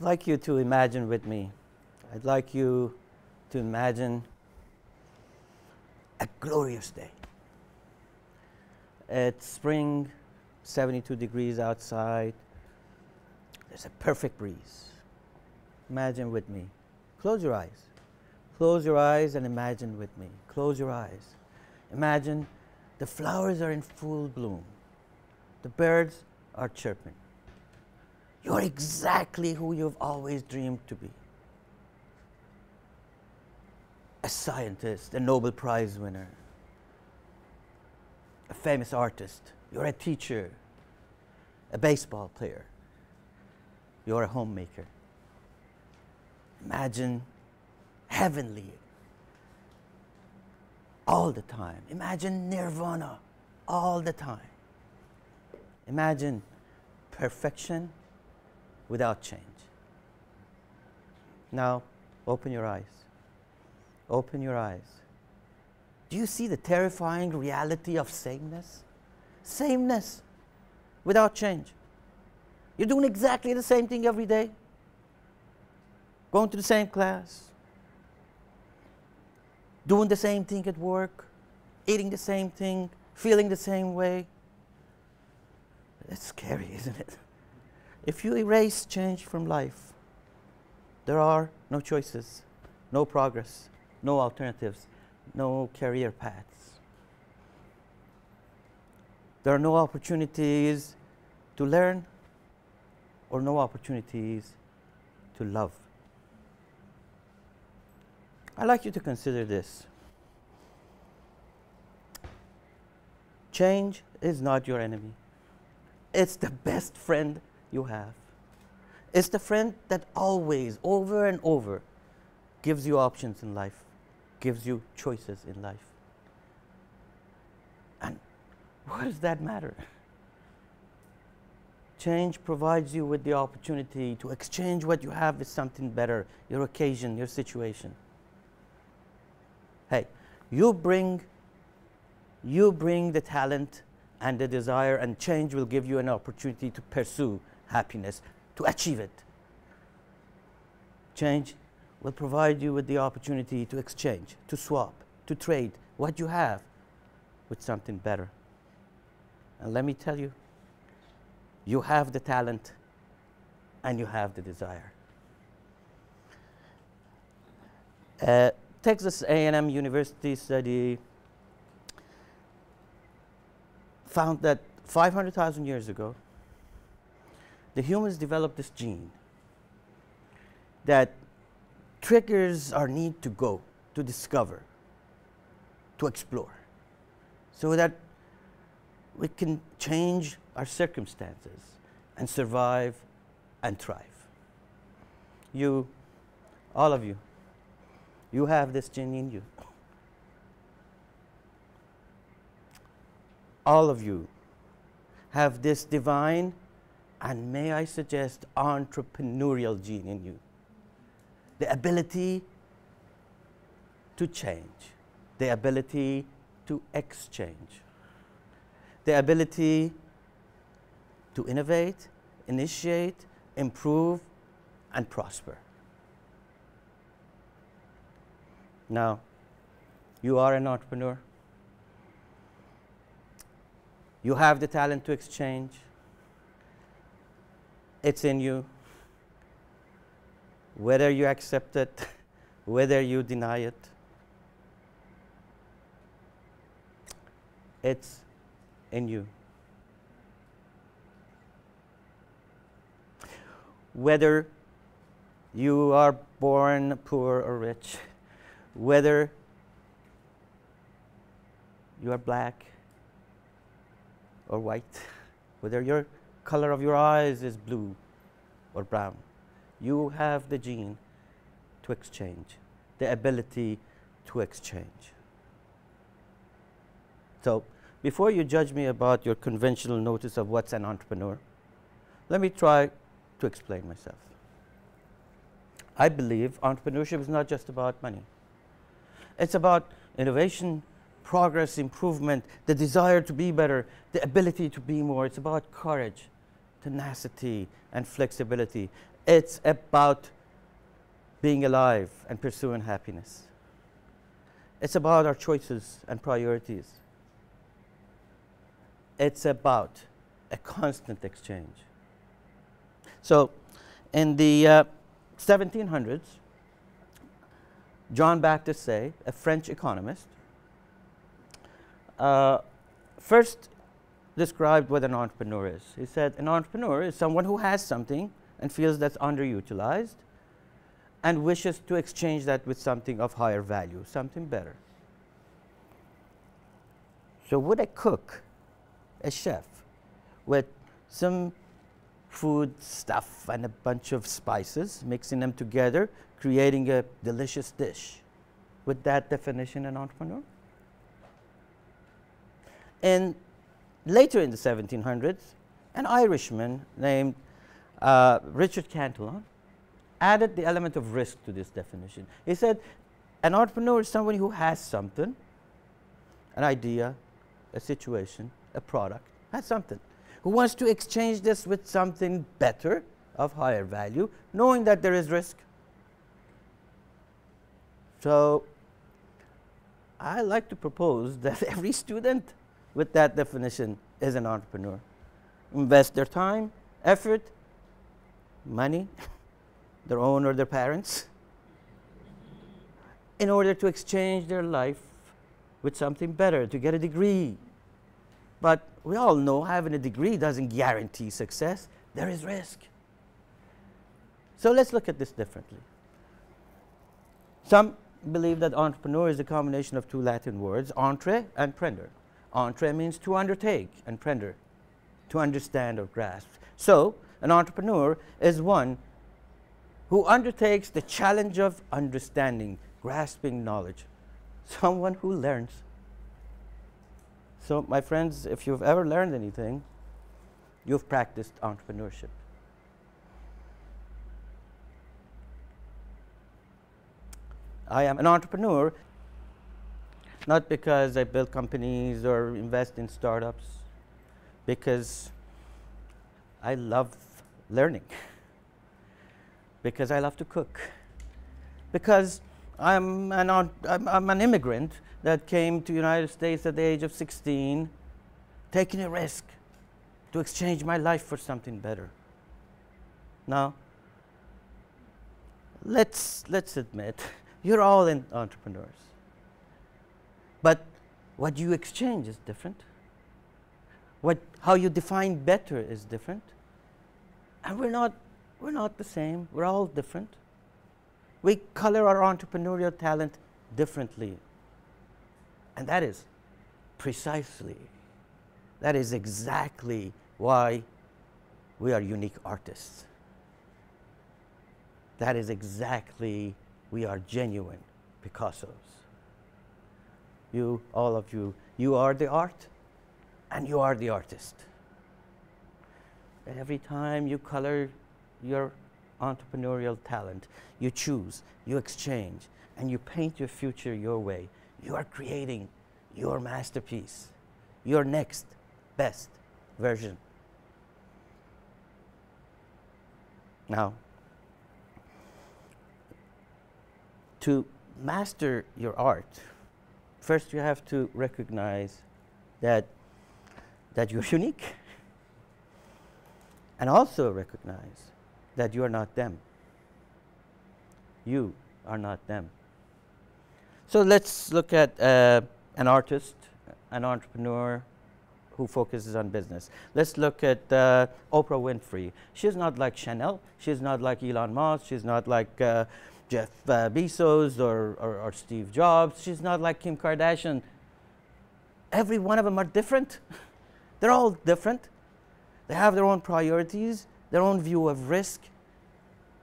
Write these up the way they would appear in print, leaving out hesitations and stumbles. I'd like you to imagine with me. I'd like you to imagine a glorious day. It's spring, 72 degrees outside. There's a perfect breeze. Imagine with me. Close your eyes. Close your eyes and imagine with me. Close your eyes. Imagine the flowers are in full bloom. The birds are chirping. You're exactly who you've always dreamed to be. A scientist, a Nobel Prize winner, a famous artist. You're a teacher, a baseball player. You're a homemaker. Imagine heavenly all the time. Imagine nirvana all the time. Imagine perfection without change. Now, open your eyes. Open your eyes. Do you see the terrifying reality of sameness? Sameness without change. You're doing exactly the same thing every day. Going to the same class. Doing the same thing at work. Eating the same thing. Feeling the same way. That's scary, isn't it? If you erase change from life, there are no choices, no progress, no alternatives, no career paths. There are no opportunities to learn or no opportunities to love. I'd like you to consider this. Change is not your enemy. It's the best friend you have. It's the friend that always, over and over, gives you options in life, gives you choices in life. And what does that matter? Change provides you with the opportunity to exchange what you have with something better, your occasion, your situation. Hey, you bring the talent and the desire, and change will give you an opportunity to pursue happiness, to achieve it. Change will provide you with the opportunity to exchange, to swap, to trade what you have with something better. And let me tell you, you have the talent and you have the desire. Texas A&M University study found that 500,000 years ago, the humans developed this gene that triggers our need to go, to discover, to explore, so that we can change our circumstances and survive and thrive. You, all of you, you have this gene in you. All of you have this divine and, may I suggest, entrepreneurial gene in you. The ability to change, the ability to exchange, the ability to innovate, initiate, improve, and prosper. Now, you are an entrepreneur. You have the talent to exchange. It's in you. Whether you accept it, whether you deny it, it's in you. Whether you are born poor or rich, whether you are black or white, whether your color of your eyes is blue or brown, you have the gene to exchange, the ability to exchange. So, before you judge me about your conventional notice of what's an entrepreneur, let me try to explain myself. I believe entrepreneurship is not just about money. It's about innovation, progress, improvement, the desire to be better, the ability to be more. It's about courage, tenacity, and flexibility. It's about being alive and pursuing happiness. It's about our choices and priorities. It's about a constant exchange. So in the 1700s, Jean-Baptiste Say, a French economist, first described what an entrepreneur is. He said, an entrepreneur is someone who has something and feels that's underutilized and wishes to exchange that with something of higher value, something better. So would a cook, a chef, with some food stuff and a bunch of spices, mixing them together, creating a delicious dish, with that definition an entrepreneur? And later in the 1700s, an Irishman named Richard Cantillon added the element of risk to this definition. He said, an entrepreneur is someone who has something, an idea, a situation, a product, has something, who wants to exchange this with something better, of higher value, knowing that there is risk. So I like to propose that every student with that definition is an entrepreneur. Invest their time, effort, money, their own or their parents, in order to exchange their life with something better, to get a degree. But we all know having a degree doesn't guarantee success. There is risk. So let's look at this differently. Some believe that entrepreneur is a combination of two Latin words, entre and prender. Entre means to undertake, and prender, to understand or grasp. So an entrepreneur is one who undertakes the challenge of understanding, grasping knowledge, someone who learns. So my friends, if you've ever learned anything, you've practiced entrepreneurship. I am an entrepreneur, not because I build companies or invest in startups, because I love learning, because I love to cook, because I'm an immigrant that came to the United States at the age of 16, taking a risk to exchange my life for something better. Now, let's admit, you're all entrepreneurs. But what you exchange is different. How you define better is different. And we're not the same. We're all different. We color our entrepreneurial talent differently. And that is precisely, that is exactly why we are unique artists. That is exactly, we are genuine Picassos. You, all of you, you are the art, and you are the artist. And every time you color your entrepreneurial talent, you choose, you exchange, and you paint your future your way. You are creating your masterpiece, your next best version. Now, to master your art, first you have to recognize that you're unique, and also recognize that you are not them. You are not them. So let's look at an artist, an entrepreneur who focuses on business. Let's look at Oprah Winfrey. She's not like Chanel. She's not like Elon Musk. She's not like Jeff Bezos or Steve Jobs. She's not like Kim Kardashian. Every one of them are different. They're all different. They have their own priorities, their own view of risk.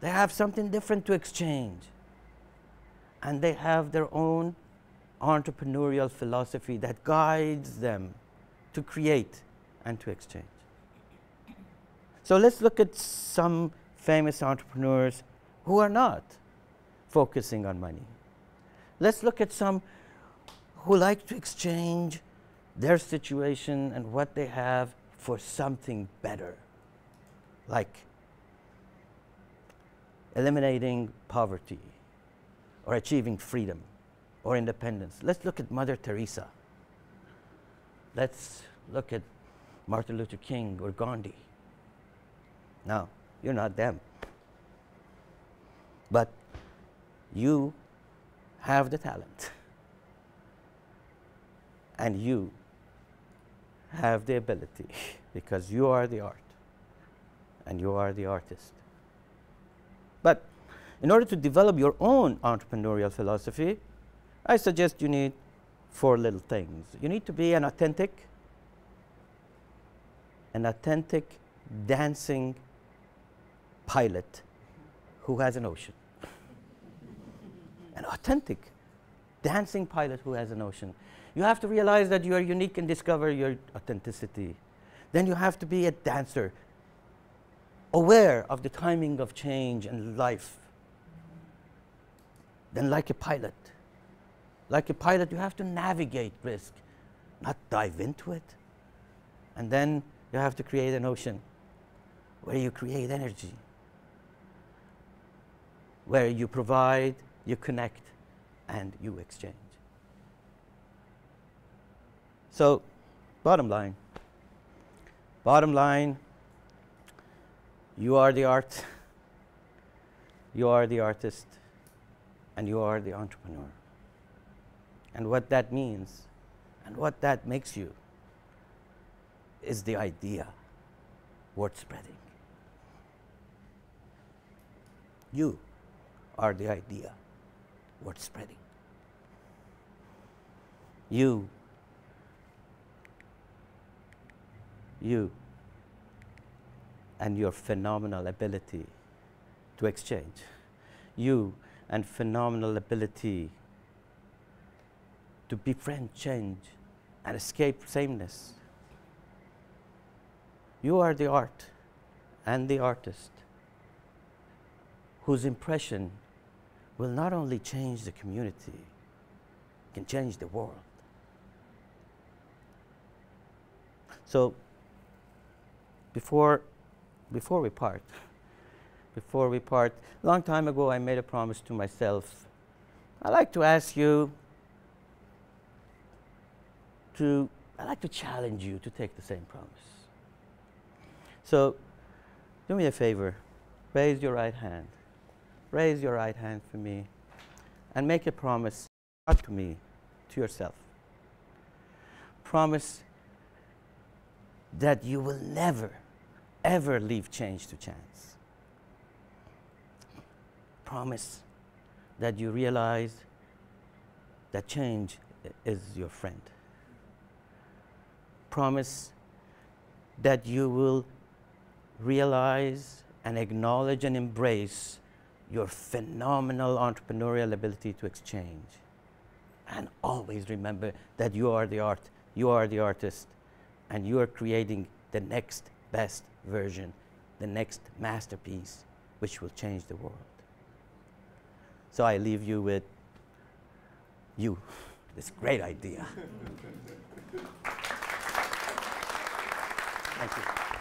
They have something different to exchange. And they have their own entrepreneurial philosophy that guides them to create and to exchange. So let's look at some famous entrepreneurs who are not focusing on money. Let's look at some who like to exchange their situation and what they have for something better, like eliminating poverty or achieving freedom or independence. Let's look at Mother Teresa. Let's look at Martin Luther King or Gandhi. Now, you're not them, but you have the talent and you have the ability because you are the art and you are the artist. But in order to develop your own entrepreneurial philosophy, I suggest you need four little things. You need to be an authentic dancing pilot who has an ocean. An authentic dancing pilot who has an ocean. You have to realize that you are unique and discover your authenticity. Then you have to be a dancer, aware of the timing of change and life. Then like a pilot, you have to navigate risk, not dive into it. And then you have to create an ocean where you create energy, where you provide, you connect, and you exchange. So, bottom line, you are the art, you are the artist, and you are the entrepreneur. And what that means, and what that makes you, is the idea worth spreading. You are the idea worth spreading. You, and your phenomenal ability to exchange. You and phenomenal ability to befriend change and escape sameness. You are the art and the artist whose impression will not only change the community, it can change the world. So, before we part, a long time ago I made a promise to myself. I'd like to challenge you to take the same promise. So, do me a favor, raise your right hand for me, and make a promise, not to me, to yourself. Promise that you will never, ever leave change to chance. Promise that you realize that change is your friend. Promise that you will realize and acknowledge and embrace your phenomenal entrepreneurial ability to exchange. And always remember that you are the art, you are the artist, and you are creating the next best version, the next masterpiece, which will change the world. So I leave you with you, this great idea. Thank you.